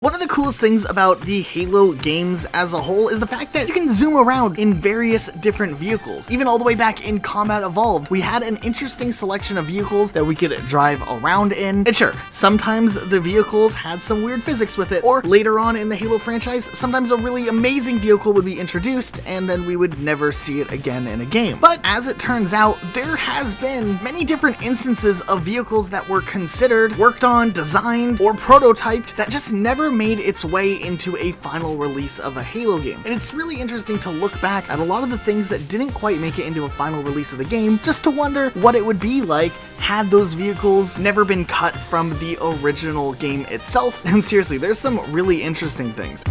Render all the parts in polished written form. One of the coolest things about the Halo games as a whole is the fact that you can zoom around in various different vehicles. Even all the way back in Combat Evolved, we had an interesting selection of vehicles that we could drive around in. And sure, sometimes the vehicles had some weird physics with it, or later on in the Halo franchise, sometimes a really amazing vehicle would be introduced and then we would never see it again in a game. But as it turns out, there has been many different instances of vehicles that were considered, worked on, designed, or prototyped that just never made its way into a final release of a Halo game. And it's really interesting to look back at a lot of the things that didn't quite make it into a final release of the game, just to wonder what it would be like had those vehicles never been cut from the original game itself. And seriously, there's some really interesting things.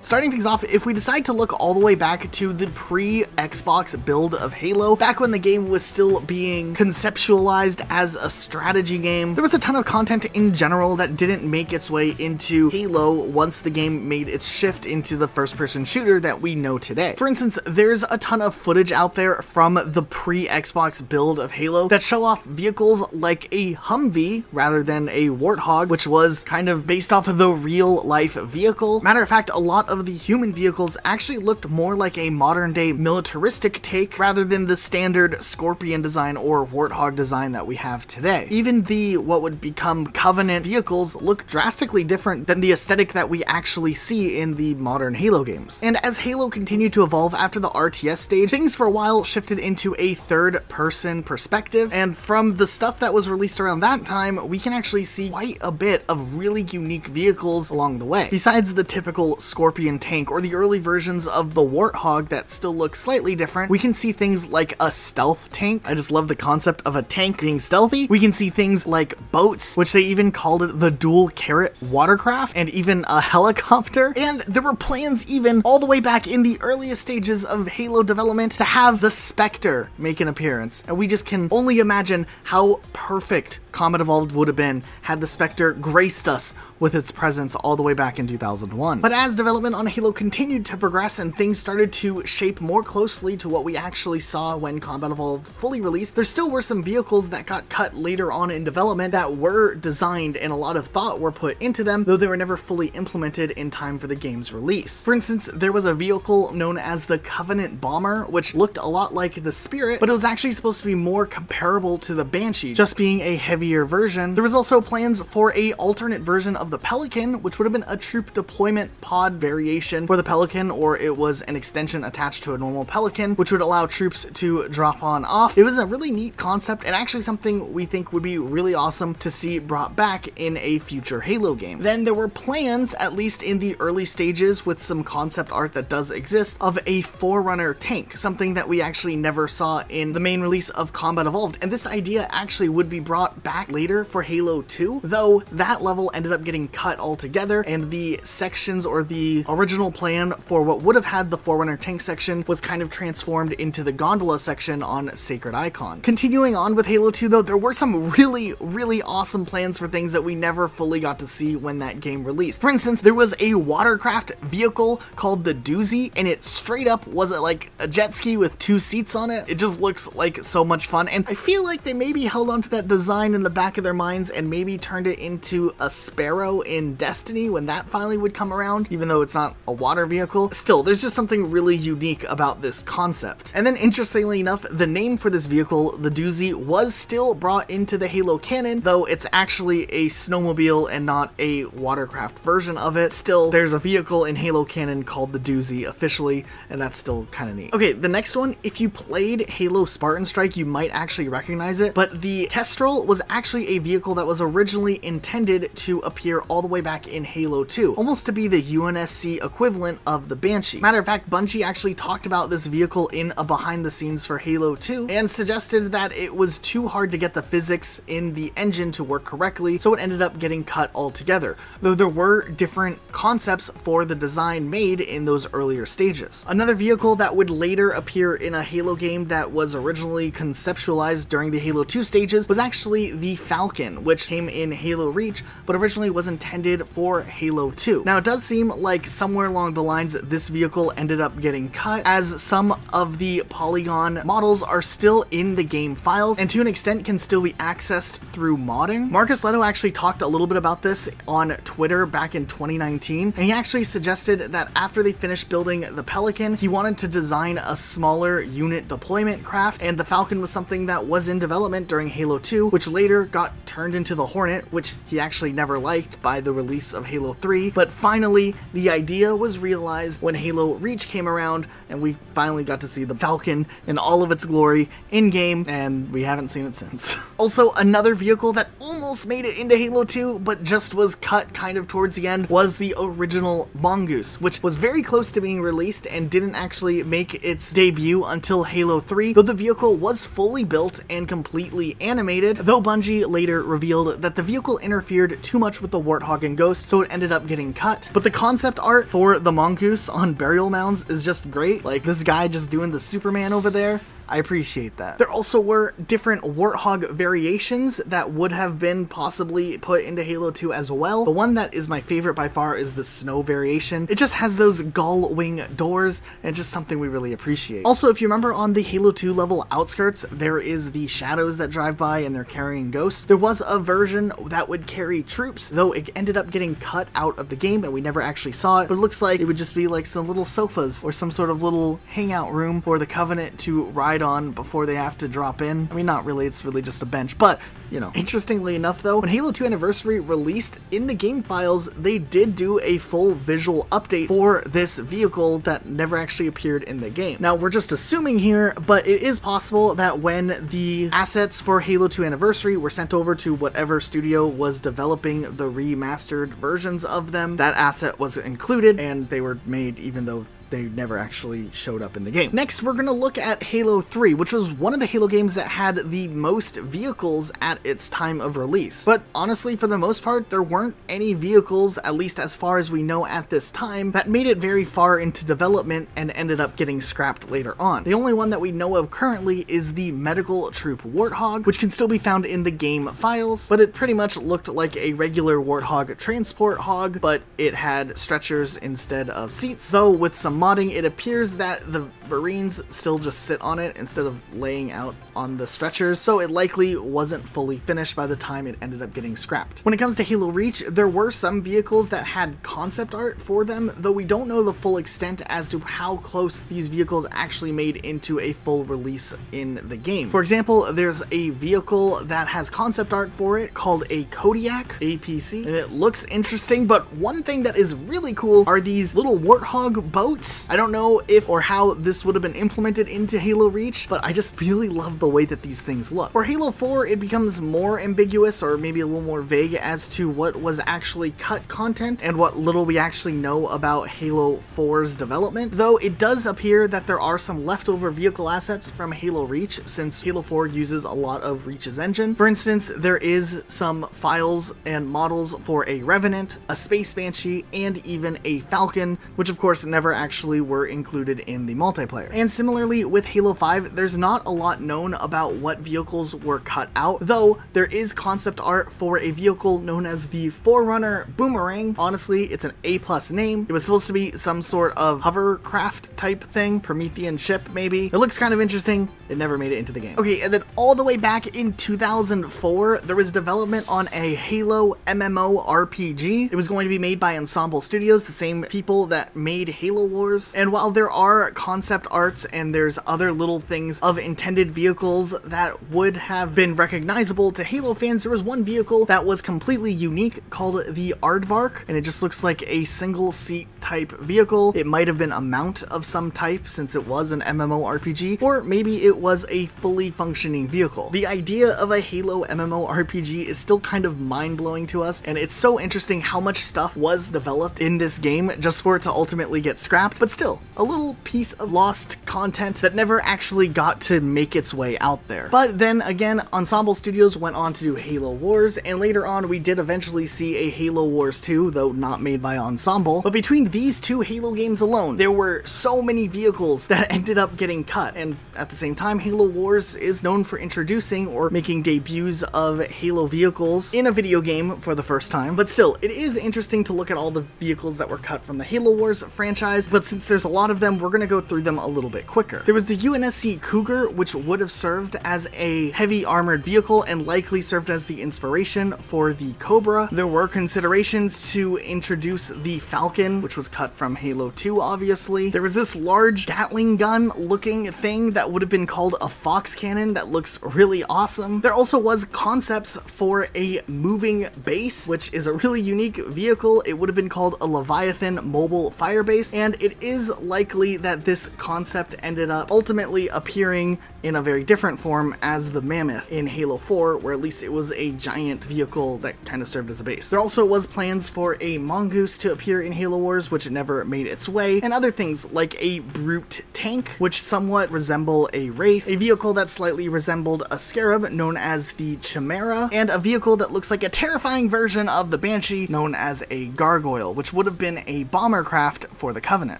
Starting things off, if we decide to look all the way back to the pre-Xbox build of Halo, back when the game was still being conceptualized as a strategy game, there was a ton of content in general that didn't make its way into Halo once the game made its shift into the first-person shooter that we know today. For instance, there's a ton of footage out there from the pre-Xbox build of Halo that show off vehicles like a Humvee rather than a Warthog, which was kind of based off of the real-life vehicle. Matter of fact, a lot of the human vehicles actually looked more like a modern-day militaristic take rather than the standard Scorpion design or Warthog design that we have today. Even the what would become Covenant vehicles look drastically different than the aesthetic that we actually see in the modern Halo games. And as Halo continued to evolve after the RTS stage, things for a while shifted into a third-person perspective, and from the stuff that was released around that time, we can actually see quite a bit of really unique vehicles along the way. Besides the typical Scorpion tank or the early versions of the Warthog that still look slightly different, we can see things like a stealth tank. I just love the concept of a tank being stealthy. We can see things like boats, which they even called it the dual carrot watercraft, and even a helicopter. And there were plans even all the way back in the earliest stages of Halo development to have the Spectre make an appearance. And we just can only imagine how perfect Combat Evolved would have been had the Spectre graced us with its presence all the way back in 2001. But as development on Halo continued to progress and things started to shape more closely to what we actually saw when Combat Evolved fully released, there still were some vehicles that got cut later on in development that were designed and a lot of thought were put into them, though they were never fully implemented in time for the game's release. For instance, there was a vehicle known as the Covenant Bomber, which looked a lot like the Spirit, but it was actually supposed to be more comparable to the Banshee, just being a heavier version. There was also plans for an alternate version of the Pelican, which would have been a troop deployment pod variation for the Pelican, or it was an extension attached to a normal Pelican, which would allow troops to drop on off. It was a really neat concept and actually something we think would be really awesome to see brought back in a future Halo game. Then there were plans, at least in the early stages with some concept art that does exist, of a Forerunner tank, something that we actually never saw in the main release of Combat Evolved, and this idea actually would be brought back later for Halo 2, though that level ended up getting cut altogether, and the sections or the original plan for what would have had the Forerunner tank section was kind of transformed into the gondola section on Sacred Icon. Continuing on with Halo 2 though, there were some really awesome plans for things that we never fully got to see when that game released. For instance, there was a watercraft vehicle called the Doozy, and it straight up was like a jet ski with two seats on it. It just looks like so much fun, and I feel like they maybe held onto that design in the back of their minds and maybe turned it into a Sparrow in Destiny when that finally would come around, even though it's not a water vehicle. Still, there's just something really unique about this concept. And then interestingly enough, the name for this vehicle, the Doozy, was still brought into the Halo canon, though it's actually a snowmobile and not a watercraft version of it. Still, there's a vehicle in Halo canon called the Doozy officially, and that's still kind of neat. Okay, the next one, if you played Halo Spartan Strike, you might actually recognize it, but the Kestrel was actually a vehicle that was originally intended to appear all the way back in Halo 2, almost to be the UNSC equivalent of the Banshee. Matter of fact, Bungie actually talked about this vehicle in a behind the scenes for Halo 2 and suggested that it was too hard to get the physics in the engine to work correctly, so it ended up getting cut altogether, though there were different concepts for the design made in those earlier stages. Another vehicle that would later appear in a Halo game that was originally conceptualized during the Halo 2 stages was actually the Falcon, which came in Halo Reach, but originally was intended for Halo 2. Now, it does seem like somewhere along the lines this vehicle ended up getting cut, as some of the polygon models are still in the game files, and to an extent can still be accessed through modding. Marcus Leto actually talked a little bit about this on Twitter back in 2019, and he actually suggested that after they finished building the Pelican, he wanted to design a smaller unit deployment craft, and the Falcon was something that was in development during Halo 2, which later got turned into the Hornet, which he actually never liked, by the release of Halo 3, but finally the idea was realized when Halo Reach came around, and we finally got to see the Falcon in all of its glory in game, and we haven't seen it since. Also, another vehicle that almost made it into Halo 2 but just was cut kind of towards the end was the original Mongoose, which was very close to being released and didn't actually make its debut until Halo 3, though the vehicle was fully built and completely animated, though Bungie later revealed that the vehicle interfered too much with the Warthog and Ghost, so it ended up getting cut. But the concept art for the Mongoose on burial mounds is just great. Like, this guy just doing the Superman over there. I appreciate that. There also were different Warthog variations that would have been possibly put into Halo 2 as well. The one that is my favorite by far is the snow variation. It just has those gull wing doors, and just something we really appreciate. Also, if you remember on the Halo 2 level outskirts, there is the shadows that drive by and they're carrying ghosts. There was a version that would carry troops, though it ended up getting cut out of the game and we never actually saw it, but it looks like it would just be like some little sofas or some sort of little hangout room for the Covenant to ride on before they have to drop in. I mean, not really, it's really just a bench, but you know. Interestingly enough though, when Halo 2 Anniversary released, in the game files they did do a full visual update for this vehicle that never actually appeared in the game. Now, we're just assuming here, but it is possible that when the assets for Halo 2 Anniversary were sent over to whatever studio was developing the remastered versions of them, that asset was included and they were made even though they never actually showed up in the game. Next, we're gonna look at Halo 3, which was one of the Halo games that had the most vehicles at its time of release. But honestly, for the most part, there weren't any vehicles, at least as far as we know at this time, that made it very far into development and ended up getting scrapped later on. The only one that we know of currently is the Medical Troop Warthog, which can still be found in the game files, but it pretty much looked like a regular Warthog transport hog, but it had stretchers instead of seats, though with some modding, it appears that the Marines still just sit on it instead of laying out on the stretchers, so it likely wasn't fully finished by the time it ended up getting scrapped. When it comes to Halo Reach, there were some vehicles that had concept art for them, though we don't know the full extent as to how close these vehicles actually made into a full release in the game. For example, there's a vehicle that has concept art for it called a Kodiak APC, and it looks interesting, but one thing that is really cool are these little Warthog boats. I don't know if or how this would have been implemented into Halo Reach, but I just really love the way that these things look. For Halo 4, it becomes more ambiguous, or maybe a little more vague, as to what was actually cut content and what little we actually know about Halo 4's development, though it does appear that there are some leftover vehicle assets from Halo Reach, since Halo 4 uses a lot of Reach's engine. For instance, there is some files and models for a Revenant, a Space Banshee, and even a Falcon, which of course never actually were included in the multiplayer. And similarly with Halo 5, there's not a lot known about what vehicles were cut out, though there is concept art for a vehicle known as the Forerunner Boomerang. Honestly, it's an A+ name. It was supposed to be some sort of hovercraft type thing, Promethean ship maybe. It looks kind of interesting. It never made it into the game. Okay, and then all the way back in 2004, there was development on a Halo MMORPG. It was going to be made by Ensemble Studios, the same people that made Halo Wars. And while there are concept arts and there's other little things of intended vehicles that would have been recognizable to Halo fans, there was one vehicle that was completely unique called the Aardvark, and it just looks like a single seat type vehicle. It might have been a mount of some type since it was an MMORPG, or maybe it was a fully functioning vehicle. The idea of a Halo MMORPG is still kind of mind-blowing to us, and it's so interesting how much stuff was developed in this game just for it to ultimately get scrapped. but still, a little piece of lost content that never actually got to make its way out there. But then again, Ensemble Studios went on to do Halo Wars, and later on we did eventually see a Halo Wars 2, though not made by Ensemble, but between these two Halo games alone, there were so many vehicles that ended up getting cut, and at the same time, Halo Wars is known for introducing or making debuts of Halo vehicles in a video game for the first time. But still, it is interesting to look at all the vehicles that were cut from the Halo Wars franchise, but since there's a lot of them, we're gonna go through them a little bit quicker. There was the UNSC Cougar, which would have served as a heavy armored vehicle and likely served as the inspiration for the Cobra. There were considerations to introduce the Falcon, which was cut from Halo 2, obviously. There was this large Gatling gun looking thing that would have been called a Fox Cannon that looks really awesome. There also was concepts for a moving base, which is a really unique vehicle. It would have been called a Leviathan mobile firebase, and it is likely that this concept ended up ultimately appearing in a very different form as the Mammoth in Halo 4, where at least it was a giant vehicle that kind of served as a base. There also was plans for a Mongoose to appear in Halo Wars, which never made its way, and other things like a brute tank, which somewhat resemble a Wraith, a vehicle that slightly resembled a Scarab known as the Chimera, and a vehicle that looks like a terrifying version of the Banshee known as a Gargoyle, which would have been a bomber craft for the Covenant.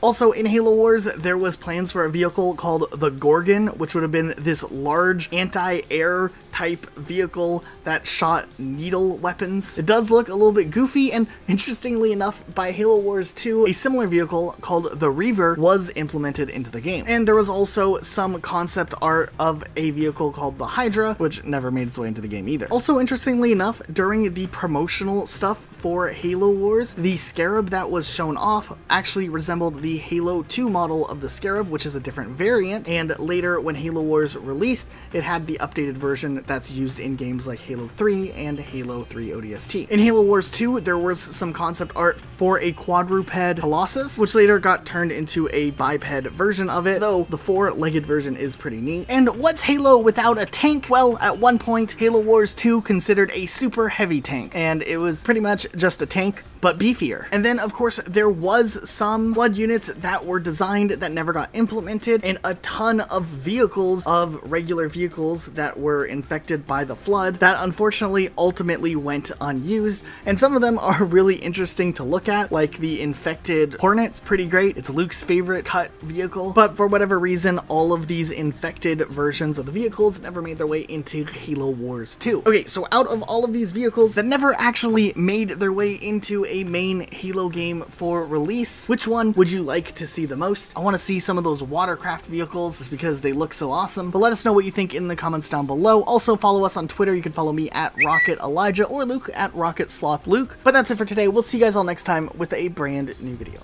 Also in Halo Wars, there was plans for a vehicle called the Gorgon, which would have been this large anti-air type vehicle that shot needle weapons. It does look a little bit goofy, and interestingly enough, by Halo Wars 2, a similar vehicle called the Reaver was implemented into the game. And there was also some concept art of a vehicle called the Hydra, which never made its way into the game either. Also, interestingly enough, during the promotional stuff for Halo Wars, the Scarab that was shown off actually resembled the Halo 2 model of the Scarab, which is a different variant, and later when Halo Wars released, it had the updated version that's used in games like Halo 3 and Halo 3 ODST. In Halo Wars 2, there was some concept art for a quadruped Colossus, which later got turned into a biped version of it, though the four-legged version is pretty neat. And what's Halo without a tank? Well, at one point, Halo Wars 2 considered a super heavy tank, and it was pretty much just a tank, but beefier. And then, of course, there was some Flood units that were designed that never got implemented, and a ton of vehicles, of regular vehicles that were infected by the Flood that unfortunately ultimately went unused, and some of them are really interesting to look at, like the infected Hornet's pretty great. It's Luke's favorite cut vehicle, but for whatever reason, all of these infected versions of the vehicles never made their way into Halo Wars 2. Okay, so out of all of these vehicles that never actually made their way into a main Halo game for release, which one would you like to see the most? I want to see some of those watercraft vehicles just because they look so awesome, but let us know what you think in the comments down below. Also follow us on Twitter. You can follow me at Rocket Elijah or Luke at Rocket Sloth Luke. But that's it for today. We'll see you guys all next time with a brand new video.